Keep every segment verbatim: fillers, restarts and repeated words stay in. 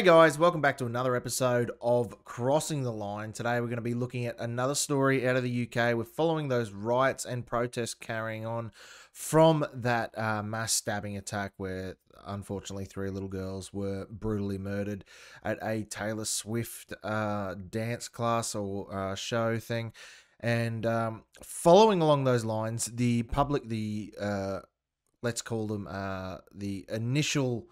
Hey guys, welcome back to another episode of Crossing the Line. Today we're going to be looking at another story out of the U K. We're following those riots and protests carrying on from that uh, mass stabbing attack where unfortunately three little girls were brutally murdered at a Taylor Swift uh, dance class or uh, show thing. And um, following along those lines, the public, the uh, let's call them uh, the initial...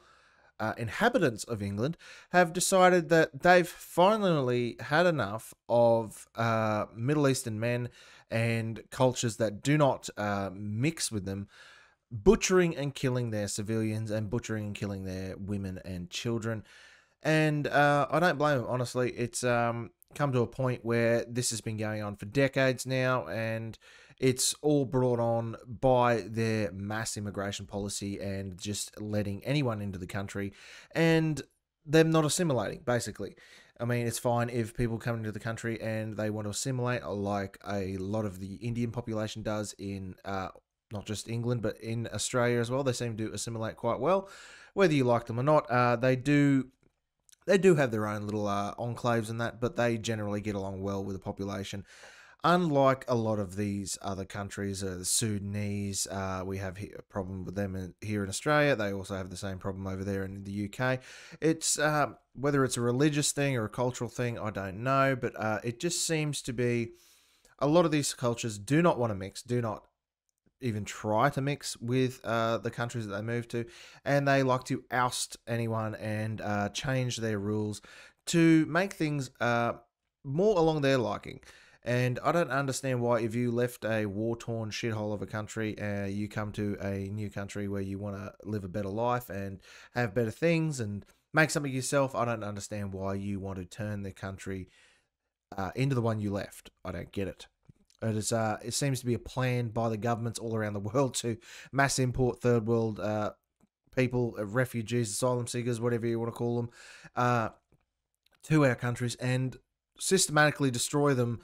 Uh, inhabitants of England have decided that they've finally had enough of uh, Middle Eastern men and cultures that do not uh, mix with them, butchering and killing their civilians and butchering and killing their women and children. And uh, I don't blame them, honestly. It's um, come to a point where this has been going on for decades now, and it's all brought on by their mass immigration policy and just letting anyone into the country and them not assimilating, basically. I mean, it's fine if people come into the country and they want to assimilate, like a lot of the Indian population does in uh, not just England, but in Australia as well. They seem to assimilate quite well, whether you like them or not. Uh, they do... They do have their own little uh, enclaves and that, but they generally get along well with the population. Unlike a lot of these other countries, uh, the Sudanese, uh, we have a problem with them in, here in Australia. They also have the same problem over there in the U K. It's uh, whether it's a religious thing or a cultural thing, I don't know. But uh, it just seems to be a lot of these cultures do not want to mix, do not even try to mix with uh, the countries that they move to. And they like to oust anyone and uh, change their rules to make things uh, more along their liking. And I don't understand why, if you left a war-torn shithole of a country, uh, you come to a new country where you want to live a better life and have better things and make something yourself, I don't understand why you want to turn the country uh, into the one you left. I don't get it. It, is, uh, it seems to be a plan by the governments all around the world to mass import third world uh, people, refugees, asylum seekers, whatever you want to call them, uh, to our countries and systematically destroy them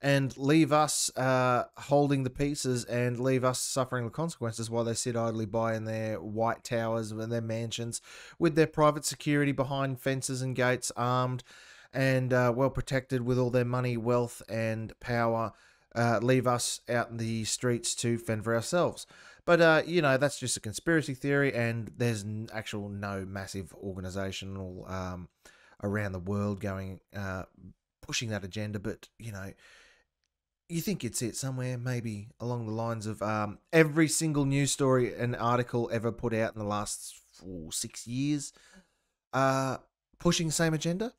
and leave us uh, holding the pieces and leave us suffering the consequences while they sit idly by in their white towers and their mansions with their private security behind fences and gates, armed and uh, well protected with all their money, wealth and power, uh, leave us out in the streets to fend for ourselves. But, uh, you know, that's just a conspiracy theory, and there's actual no massive organizational um, around the world going, uh, pushing that agenda, but, you know... You think it's it somewhere, maybe along the lines of um, every single news story and article ever put out in the last four, six years uh, pushing the same agenda.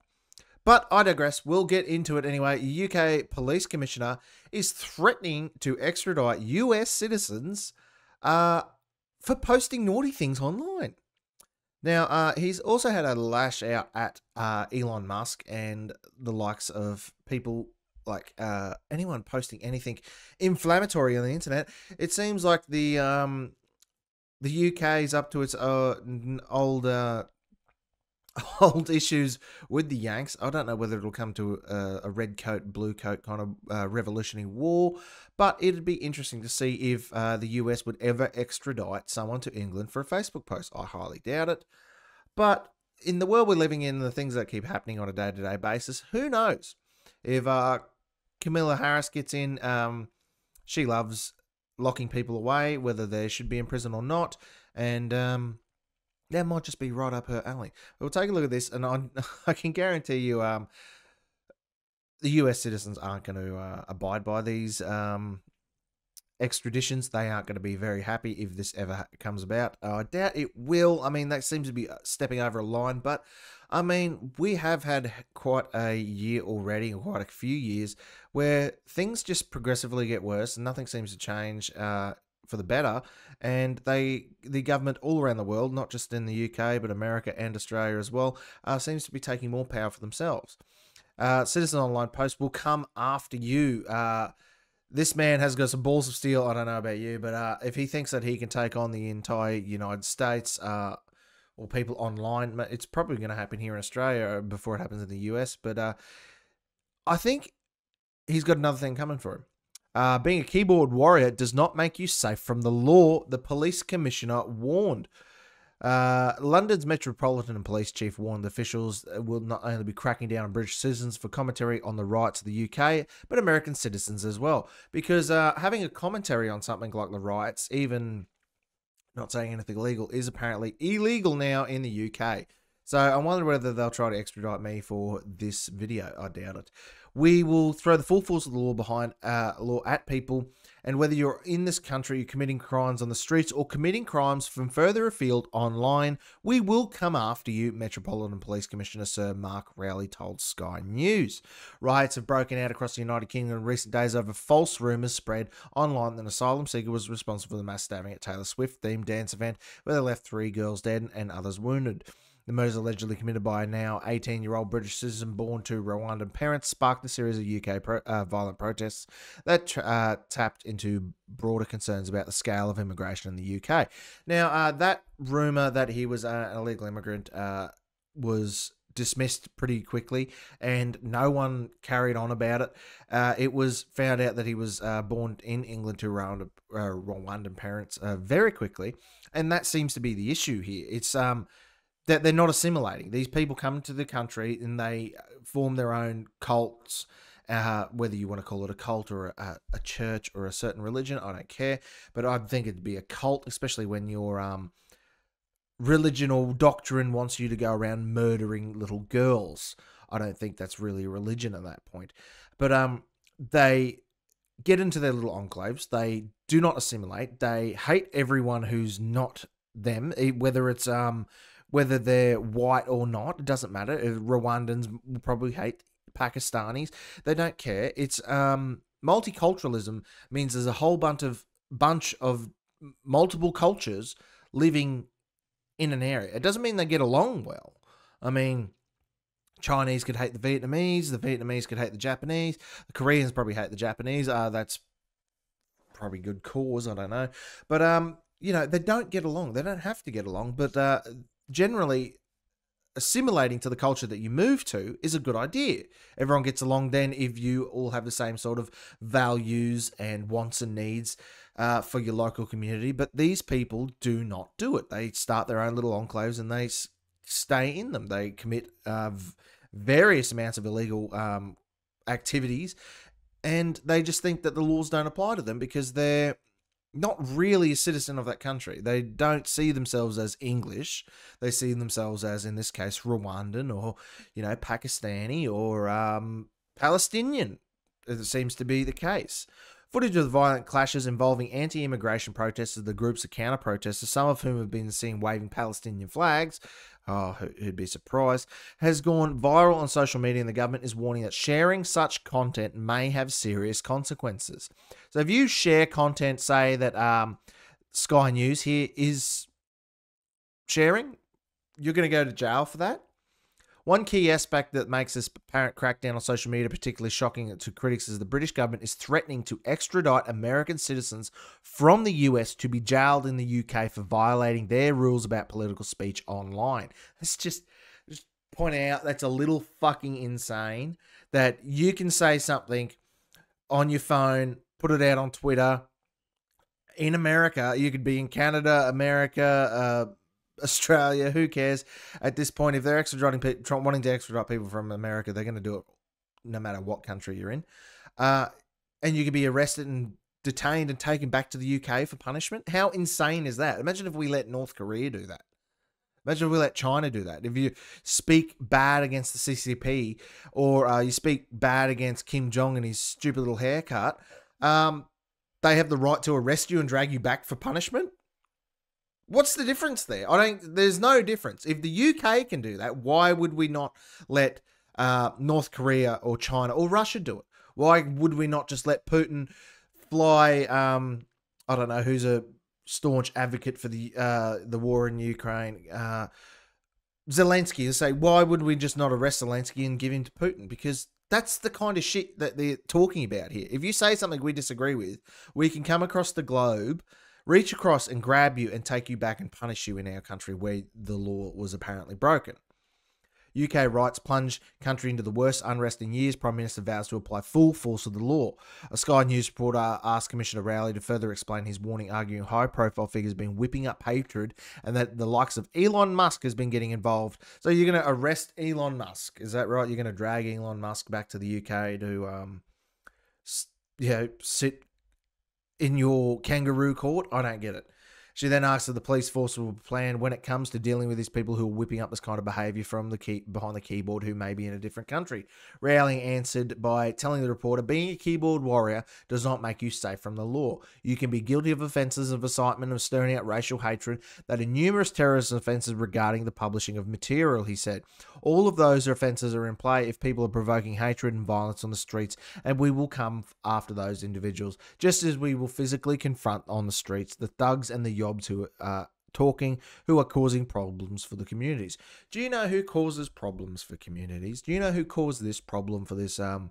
But I digress. We'll get into it anyway. U K Police Commissioner is threatening to extradite U S citizens uh, for posting naughty things online. Now, uh, he's also had a lash out at uh, Elon Musk and the likes of people... like uh, anyone posting anything inflammatory on the internet. It seems like the um, the U K is up to its uh, old uh, old issues with the Yanks. I don't know whether it'll come to a, a red coat, blue coat kind of uh, revolutionary war, but it'd be interesting to see if uh, the U S would ever extradite someone to England for a Facebook post. I highly doubt it. But in the world we're living in, the things that keep happening on a day-to-day basis, who knows? If uh, Camilla Harris gets in, um, she loves locking people away, whether they should be in prison or not, and um, that might just be right up her alley. We'll take a look at this, and I, I can guarantee you um, the U S citizens aren't going to uh, abide by these um, extraditions. They aren't going to be very happy if this ever ha comes about. Uh, I doubt it will. I mean, that seems to be stepping over a line, but... I mean, we have had quite a year already, quite a few years, where things just progressively get worse and nothing seems to change uh, for the better. And they, the government all around the world, not just in the U K, but America and Australia as well, uh, seems to be taking more power for themselves. Uh, Citizen Online Post will come after you. Uh, this man has got some balls of steel. I don't know about you, but uh, if he thinks that he can take on the entire United States... Uh, or people online, it's probably going to happen here in Australia before it happens in the U S, but uh, I think he's got another thing coming for him. Uh, being a keyboard warrior does not make you safe from the law, the police commissioner warned. Uh, London's Metropolitan Police Chief warned officials will not only be cracking down on British citizens for commentary on the riots of the U K, but American citizens as well. Because uh, having a commentary on something like the riots, even not saying anything legal, is apparently illegal now in the U K. So I wonder whether they'll try to extradite me for this video. I doubt it. We will throw the full force of the law behind uh, law at people, and whether you're in this country, you're committing crimes on the streets or committing crimes from further afield online, we will come after you, Metropolitan Police Commissioner Sir Mark Rowley told Sky News. Riots have broken out across the United Kingdom in recent days over false rumours spread online that an asylum seeker was responsible for the mass stabbing at Taylor Swift-themed dance event where they left three girls dead and others wounded. The murders allegedly committed by a now eighteen-year-old British citizen born to Rwandan parents sparked a series of U K pro uh, violent protests that uh, tapped into broader concerns about the scale of immigration in the U K. Now, uh, that rumour that he was uh, an illegal immigrant uh, was dismissed pretty quickly, and no one carried on about it. Uh, it was found out that he was uh, born in England to Rwandan, uh, Rwandan parents uh, very quickly, and that seems to be the issue here. It's... um. That they're not assimilating. These people come to the country and they form their own cults, uh, whether you want to call it a cult or a, a church or a certain religion, I don't care. But I think it'd be a cult, especially when your um, religion or doctrine wants you to go around murdering little girls. I don't think that's really a religion at that point. But um, they get into their little enclaves. They do not assimilate. They hate everyone who's not them, whether it's... um. Whether they're white or not, it doesn't matter. Rwandans will probably hate Pakistanis. They don't care. It's um, multiculturalism means there's a whole bunch of bunch of multiple cultures living in an area. It doesn't mean they get along well. I mean, Chinese could hate the Vietnamese. The Vietnamese could hate the Japanese. The Koreans probably hate the Japanese. Uh, that's probably good cause. I don't know. But, um, you know, they don't get along. They don't have to get along. But... Uh, generally, assimilating to the culture that you move to is a good idea. Everyone gets along then if you all have the same sort of values and wants and needs uh, for your local community. But these people do not do it. They start their own little enclaves and they stay in them. They commit uh, various amounts of illegal um, activities, and they just think that the laws don't apply to them because they're not really a citizen of that country. They don't see themselves as English. They see themselves as, in this case, Rwandan or, you know, Pakistani or um, Palestinian, as it seems to be the case. Footage of the violent clashes involving anti-immigration protesters, the groups of counter-protesters, some of whom have been seen waving Palestinian flags, oh, who'd be surprised, has gone viral on social media, and the government is warning that sharing such content may have serious consequences. So if you share content, say that um, Sky News here is sharing, you're going to go to jail for that. One key aspect that makes this apparent crackdown on social media particularly shocking to critics is the British government is threatening to extradite American citizens from the U S to be jailed in the U K for violating their rules about political speech online. Let's just, just point out that's a little fucking insane that you can say something on your phone, put it out on Twitter. In America, you could be in Canada, America, uh, Australia, who cares at this point? If they're extraditing, wanting to extradite people from America, they're going to do it no matter what country you're in. Uh, and you could be arrested and detained and taken back to the U K for punishment. How insane is that? Imagine if we let North Korea do that. Imagine if we let China do that. If you speak bad against the C C P or uh, you speak bad against Kim Jong and his stupid little haircut, um, they have the right to arrest you and drag you back for punishment. What's the difference there? I don't. There's no difference. If the U K can do that, why would we not let uh, North Korea or China or Russia do it? Why would we not just let Putin fly? Um, I don't know who's a staunch advocate for the uh, the war in Ukraine. Uh, Zelensky. They say, why would we just not arrest Zelensky and give him to Putin? Because that's the kind of shit that they're talking about here. If you say something we disagree with, we can come across the globe, reach across and grab you and take you back and punish you in our country where the law was apparently broken. U K rights plunge country into the worst unrest in years. Prime Minister vows to apply full force of the law. A Sky News reporter asked Commissioner Rowley to further explain his warning, arguing high-profile figures have been whipping up hatred and that the likes of Elon Musk has been getting involved. So you're going to arrest Elon Musk, is that right? You're going to drag Elon Musk back to the U K to, um, you know, sit in your kangaroo court? I don't get it. She then asks if the police force will plan when it comes to dealing with these people who are whipping up this kind of behaviour from the key, behind the keyboard, who may be in a different country. Rowling answered by telling the reporter, being a keyboard warrior does not make you safe from the law. You can be guilty of offences of incitement, of stirring out racial hatred, that are numerous terrorist offences regarding the publishing of material, he said. All of those offences are in play if people are provoking hatred and violence on the streets, and we will come after those individuals, just as we will physically confront on the streets the thugs and the yobs who are uh, talking, who are causing problems for the communities. Do you know who causes problems for communities? Do you know who caused this problem for this um,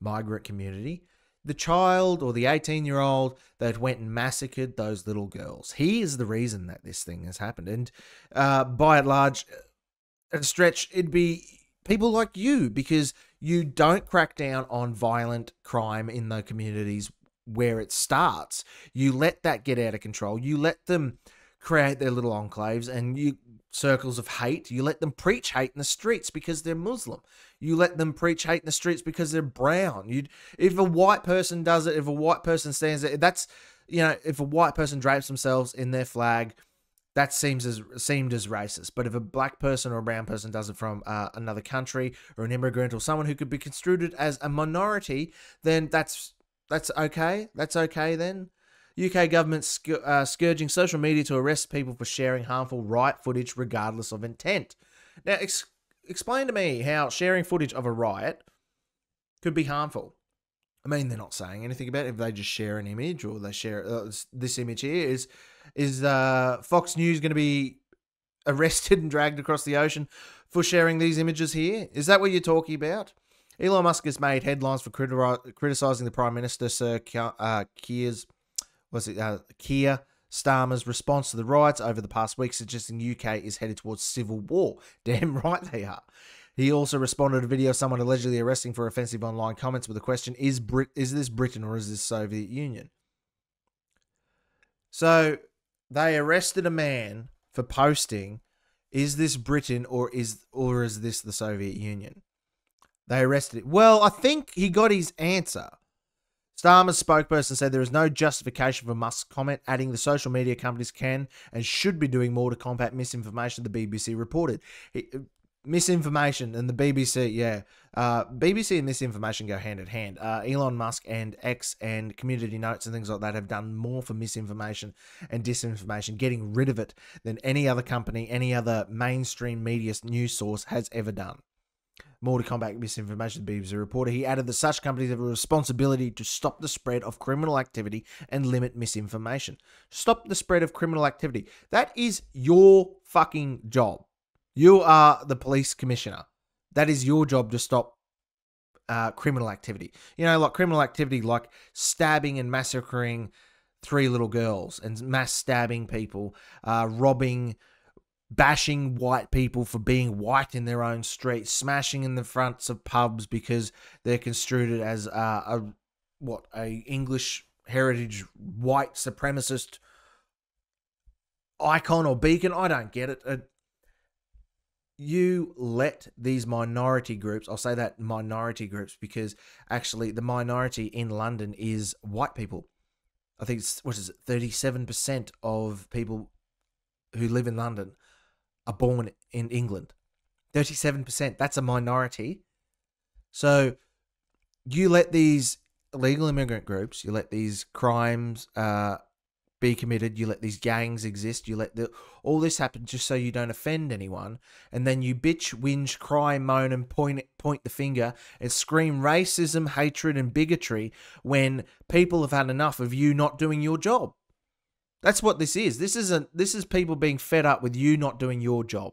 migrant community? The child or the eighteen-year-old that went and massacred those little girls. He is the reason that this thing has happened. And uh, by and large, a stretch, it'd be people like you, because you don't crack down on violent crime in the communities where it starts. You let that get out of control. You let them create their little enclaves and you circles of hate. You let them preach hate in the streets because they're Muslim. You let them preach hate in the streets because they're brown. You, if a white person does it, if a white person stands there, that's, you know, if a white person drapes themselves in their flag, that seems as seemed as racist. But if a black person or a brown person does it from uh, another country, or an immigrant, or someone who could be construed as a minority, then that's That's okay. That's okay then. U K government scour uh, scourging social media to arrest people for sharing harmful riot footage regardless of intent. Now, ex explain to me how sharing footage of a riot could be harmful. I mean, they're not saying anything about it if they just share an image, or they share uh, this image here. Is, is uh, Fox News going to be arrested and dragged across the ocean for sharing these images here? Is that what you're talking about? Elon Musk has made headlines for criticising the Prime Minister, Sir uh, Keir's, was it, uh, Keir Starmer's response to the riots over the past week, suggesting U K is headed towards civil war. Damn right they are. He also responded to a video of someone allegedly arresting for offensive online comments with the question, is, Brit is this Britain or is this Soviet Union? So they arrested a man for posting, is this Britain or is, or is this the Soviet Union? They arrested it. Well, I think he got his answer. Starmer's spokesperson said there is no justification for Musk's comment, adding the social media companies can and should be doing more to combat misinformation, the B B C reported. He, misinformation and the B B C, yeah. Uh, B B C and misinformation go hand in hand. Uh, Elon Musk and X and community notes and things like that have done more for misinformation and disinformation, getting rid of it, than any other company, any other mainstream media news source has ever done. More to combat misinformation, the B B C reporter. He added that such companies have a responsibility to stop the spread of criminal activity and limit misinformation. Stop the spread of criminal activity. That is your fucking job. You are the police commissioner. That is your job, to stop uh, criminal activity. You know, like criminal activity, like stabbing and massacring three little girls and mass stabbing people, uh, robbing, bashing white people for being white in their own street, smashing in the fronts of pubs because they're construed as uh, a, what, a English heritage white supremacist icon or beacon. I don't get it. Uh, you let these minority groups, I'll say that minority groups, because actually the minority in London is white people. I think it's, what is it, thirty-seven percent of people who live in London are born in England. thirty-seven percent, that's a minority. So you let these illegal immigrant groups, you let these crimes uh, be committed, you let these gangs exist, you let the, all this happen just so you don't offend anyone, and then you bitch, whinge, cry, moan, and point, point the finger and scream racism, hatred, and bigotry when people have had enough of you not doing your job. That's what this is. This isn't. This is people being fed up with you not doing your job.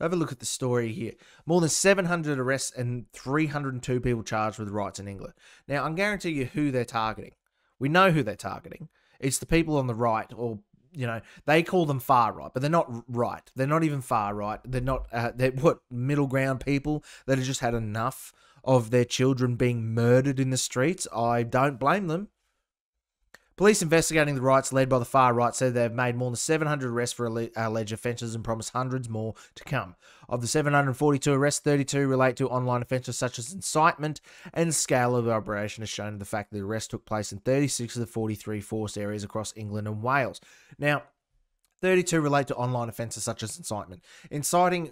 Have a look at the story here. More than seven hundred arrests and three hundred and two people charged with riots in England. Now, I guarantee you who they're targeting. We know who they're targeting. It's the people on the right, or you know, they call them far right, but they're not right. They're not even far right. They're not, uh, they're what, middle ground people that have just had enough of their children being murdered in the streets. I don't blame them. Police investigating the riots led by the far right said they've made more than seven hundred arrests for alleged offences and promised hundreds more to come. Of the seven hundred forty-two arrests, thirty-two relate to online offences such as incitement, and the scale of the operation is shown in the fact that the arrests took place in thirty-six of the forty-three forced areas across England and Wales. Now, thirty-two relate to online offences such as incitement. Inciting...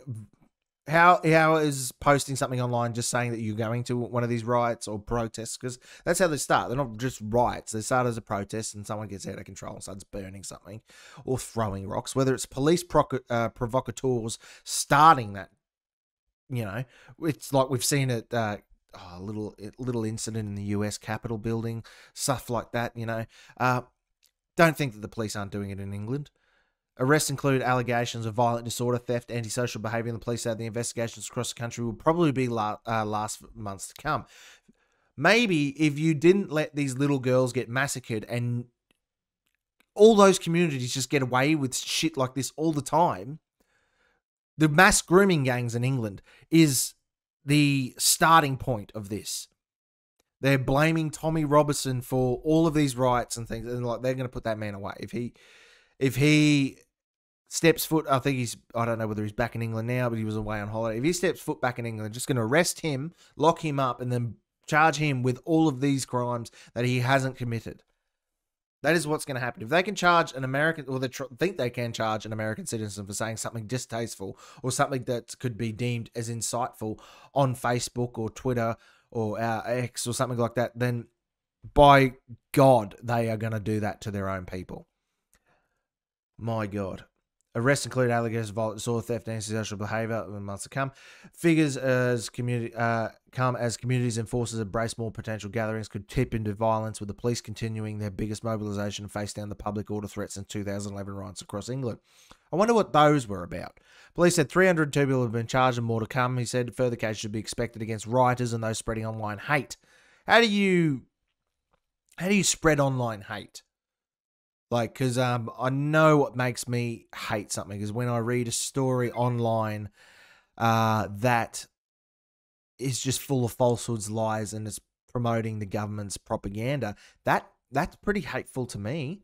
How, how is posting something online just saying that you're going to one of these riots or protests? Because that's how they start. They're not just riots. They start as a protest and someone gets out of control and starts burning something or throwing rocks. Whether it's police proc uh, provocateurs starting that, you know, it's like we've seen it, uh, oh, a little, little incident in the U S Capitol building, stuff like that, you know. Uh, don't think that the police aren't doing it in England. Arrests include allegations of violent disorder, theft, antisocial behaviour, and the police said the investigations across the country will probably be la uh, last months to come. Maybe if you didn't let these little girls get massacred and all those communities just get away with shit like this all the time, the mass grooming gangs in England is the starting point of this. They're blaming Tommy Robinson for all of these riots and things, and like they're going to put that man away if he... If he steps foot, I think he's, I don't know whether he's back in England now, but he was away on holiday. If he steps foot back in England, just going to arrest him, lock him up, and then charge him with all of these crimes that he hasn't committed. That is what's going to happen. If they can charge an American, or they tr think they can charge an American citizen for saying something distasteful or something that could be deemed as insightful on Facebook or Twitter or uh, X or something like that, then by God, they are going to do that to their own people. My God. Arrests include allegations of violent disorder, theft, and antisocial behaviour in months to come. Figures as community uh, come as communities and forces embrace more potential gatherings could tip into violence, with the police continuing their biggest mobilisation and face down the public order threats in two thousand eleven riots across England. I wonder what those were about. Police said three hundred two people have been charged and more to come. He said further cases should be expected against rioters and those spreading online hate. How do you, how do you spread online hate? Like, because um, I know what makes me hate something is when I read a story online uh, that is just full of falsehoods, lies, and it's promoting the government's propaganda. That that's pretty hateful to me.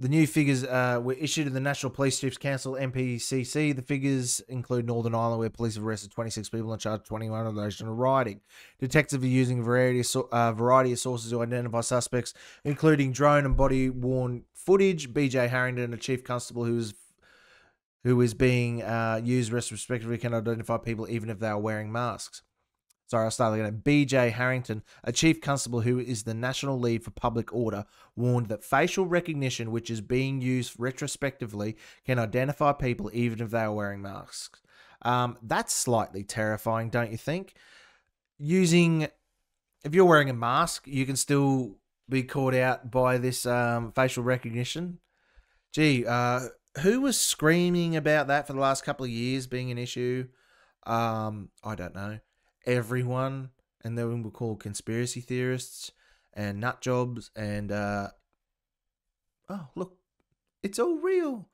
The new figures uh, were issued to the National Police Chiefs Council, N P C C. The figures include Northern Ireland, where police have arrested twenty-six people and charged twenty-one of those in rioting. Detectives are using a variety of, uh, variety of sources to identify suspects, including drone and body-worn footage. B J Harrington, a chief constable who is, who is being uh, used respectively, can identify people even if they are wearing masks. Sorry, I'll start again. B J Harrington, a chief constable who is the national lead for public order, warned that facial recognition, which is being used retrospectively, can identify people even if they are wearing masks. Um, that's slightly terrifying, don't you think? Using, if you're wearing a mask, you can still be caught out by this um, facial recognition. Gee, uh, who was screaming about that for the last couple of years being an issue? Um, I don't know. Everyone, and then we're called conspiracy theorists and nut jobs, and uh oh look, it's all real.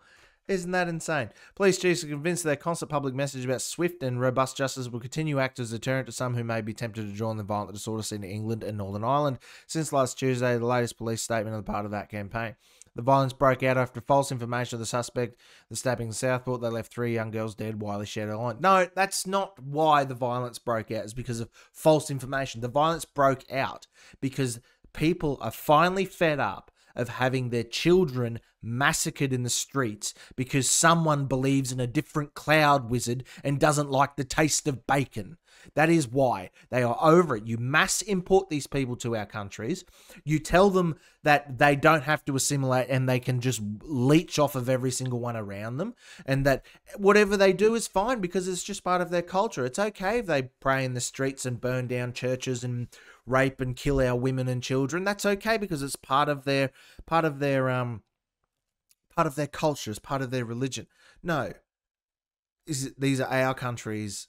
Isn't that insane? Police chiefs are convinced their constant public message about swift and robust justice will continue to act as a deterrent to some who may be tempted to join the violent disorder scene in England and Northern Ireland since last Tuesday, the latest police statement on the part of that campaign. The violence broke out after false information of the suspect, the stabbing in Southport. They left three young girls dead while they shared online. No, that's not why the violence broke out. It's because of false information. The violence broke out because people are finally fed up of having their children massacred in the streets because someone believes in a different cloud wizard and doesn't like the taste of bacon. That is why they are over it. You mass import these people to our countries. You tell them that they don't have to assimilate and they can just leech off of every single one around them, and that whatever they do is fine because it's just part of their culture. It's okay if they pray in the streets and burn down churches and rape and kill our women and children. That's okay because it's part of their part of their um part of their culture, it's part of their religion. No, is these are our countries.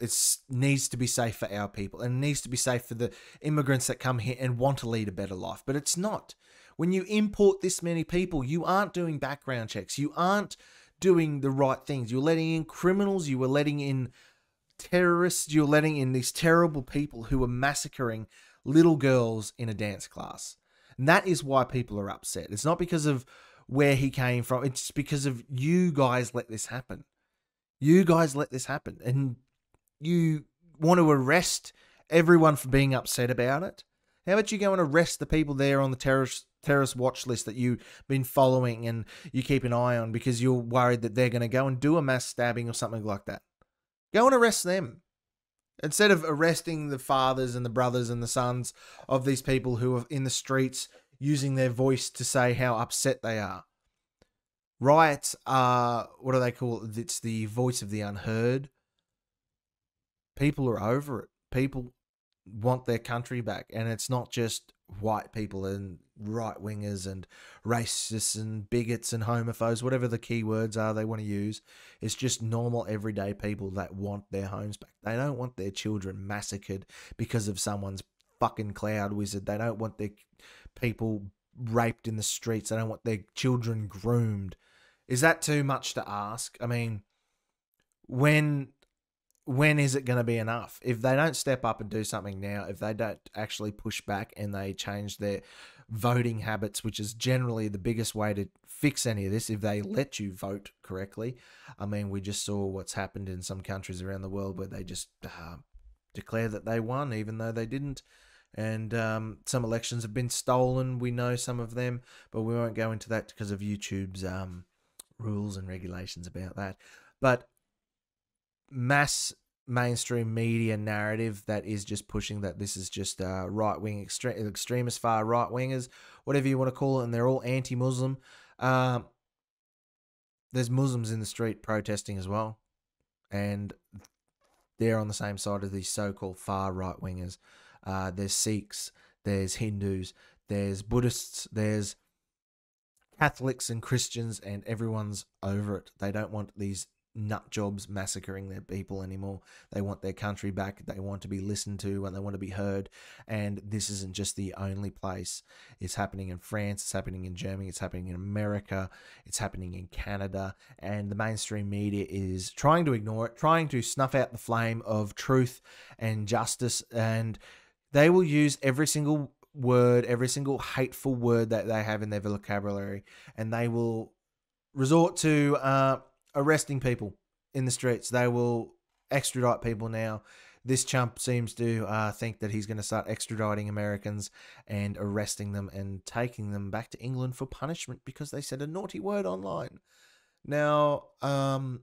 It needs to be safe for our people, and it needs to be safe for the immigrants that come here and want to lead a better life. But it's not. When you import this many people, you aren't doing background checks. You aren't doing the right things. You're letting in criminals. You were letting in terrorists. You're letting in these terrible people who are massacring little girls in a dance class. And that is why people are upset. It's not because of where he came from. It's because of you guys let this happen. You guys let this happen. And you want to arrest everyone for being upset about it. How about you go and arrest the people there on the terrorist terrorist watch list that you've been following and you keep an eye on because you're worried that they're going to go and do a mass stabbing or something like that. Go and arrest them. Instead of arresting the fathers and the brothers and the sons of these people who are in the streets using their voice to say how upset they are. Riots are, what do they call it? It's the voice of the unheard. People are over it. People want their country back. And it's not just white people and right-wingers and racists and bigots and homophobes, whatever the key words are they want to use. It's just normal, everyday people that want their homes back. They don't want their children massacred because of someone's fucking cloud wizard. They don't want their people raped in the streets. They don't want their children groomed. Is that too much to ask? I mean, when... when is it going to be enough? If they don't step up and do something now, if they don't actually push back and they change their voting habits, which is generally the biggest way to fix any of this, if they let you vote correctly. I mean, we just saw what's happened in some countries around the world where they just uh, declare that they won, even though they didn't. And um, some elections have been stolen. We know some of them, but we won't go into that because of YouTube's um, rules and regulations about that. But mass mainstream media narrative that is just pushing that this is just uh, right-wing extre extremists, far right-wingers, whatever you want to call it, and they're all anti-Muslim. Uh, there's Muslims in the street protesting as well, and they're on the same side of these so-called far right-wingers. Uh, there's Sikhs, there's Hindus, there's Buddhists, there's Catholics and Christians, and everyone's over it. They don't want these nut jobs massacring their people anymore. They want their country back. They want to be listened to and they want to be heard. And this isn't just the only place. It's happening in France. It's happening in Germany. It's happening in America. It's happening in Canada. And the mainstream media is trying to ignore it, trying to snuff out the flame of truth and justice. And they will use every single word, every single hateful word that they have in their vocabulary. And they will resort to, uh, arresting people in the streets. They will extradite people now. This chump seems to uh, think that he's going to start extraditing Americans and arresting them and taking them back to England for punishment because they said a naughty word online. Now, um,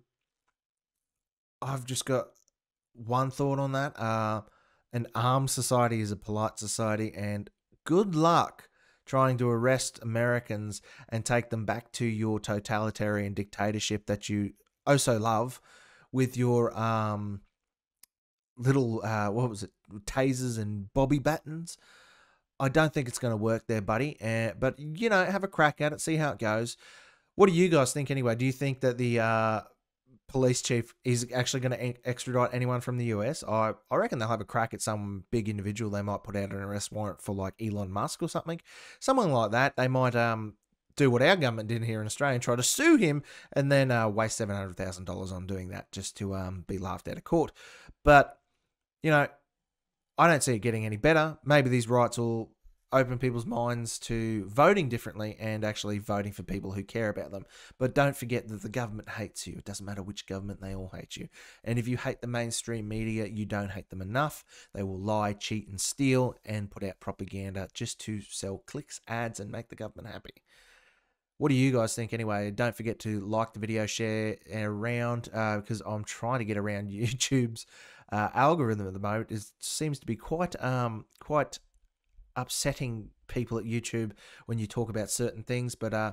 I've just got one thought on that. Uh, an armed society is a polite society, and good luck trying to arrest Americans and take them back to your totalitarian dictatorship that you oh so love with your um, little, uh, what was it, tasers and bobby battens. I don't think it's going to work there, buddy. Uh, but, you know, have a crack at it, see how it goes. What do you guys think anyway? Do you think that the uh, police chief is actually going to extradite anyone from the U S? I, I reckon they'll have a crack at some big individual. They might put out an arrest warrant for like Elon Musk or something. Someone like that. They might um do what our government did here in Australia and try to sue him and then uh, waste seven hundred thousand dollars on doing that just to um be laughed out of court. But, you know, I don't see it getting any better. Maybe these rights will open people's minds to voting differently and actually voting for people who care about them. But don't forget that the government hates you. It doesn't matter which government, they all hate you. And if you hate the mainstream media, you don't hate them enough. They will lie, cheat, and steal and put out propaganda just to sell clicks, ads, and make the government happy. What do you guys think anyway? Don't forget to like the video, share around, uh, because I'm trying to get around YouTube's uh, algorithm at the moment. It seems to be quite, um, quite... upsetting people at YouTube when you talk about certain things, but uh,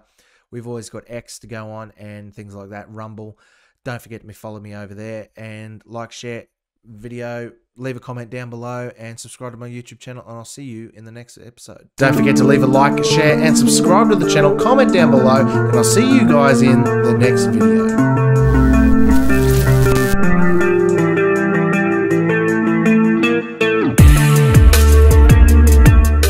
we've always got X to go on and things like that, Rumble. Don't forget to follow me over there and like, share video, leave a comment down below and subscribe to my YouTube channel, and I'll see you in the next episode. Don't forget to leave a like, share and subscribe to the channel, comment down below, and I'll see you guys in the next video.